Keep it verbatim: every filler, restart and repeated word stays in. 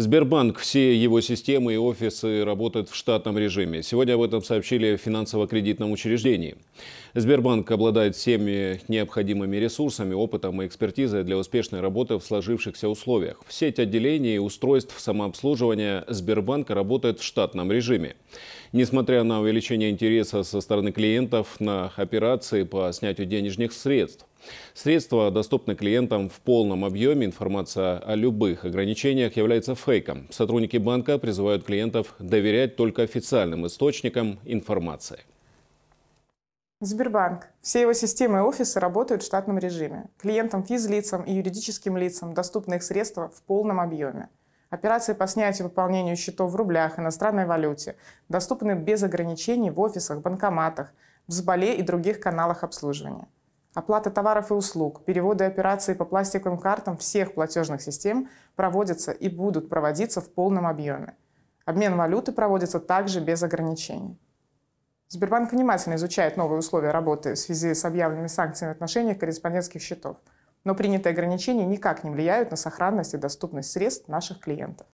Сбербанк, все его системы и офисы работают в штатном режиме. Сегодня об этом сообщили в финансово-кредитном учреждении. Сбербанк обладает всеми необходимыми ресурсами, опытом и экспертизой для успешной работы в сложившихся условиях. Сеть отделений и устройств самообслуживания Сбербанка работает в штатном режиме. Несмотря на увеличение интереса со стороны клиентов на операции по снятию денежных средств, средства доступны клиентам в полном объеме. Информация о любых ограничениях является фейком. Сотрудники банка призывают клиентов доверять только официальным источникам информации. Сбербанк. Все его системы и офисы работают в штатном режиме. Клиентам, физлицам и юридическим лицам доступны их средства в полном объеме. Операции по снятию и пополнению счетов в рублях, иностранной валюте доступны без ограничений в офисах, банкоматах, в Сбале и других каналах обслуживания. Оплата товаров и услуг, переводы и операции по пластиковым картам всех платежных систем проводятся и будут проводиться в полном объеме. Обмен валюты проводится также без ограничений. Сбербанк внимательно изучает новые условия работы в связи с объявленными санкциями в отношении корреспондентских счетов, но принятые ограничения никак не влияют на сохранность и доступность средств наших клиентов.